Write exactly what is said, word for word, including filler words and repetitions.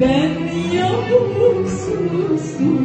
Ben yalnız sustum.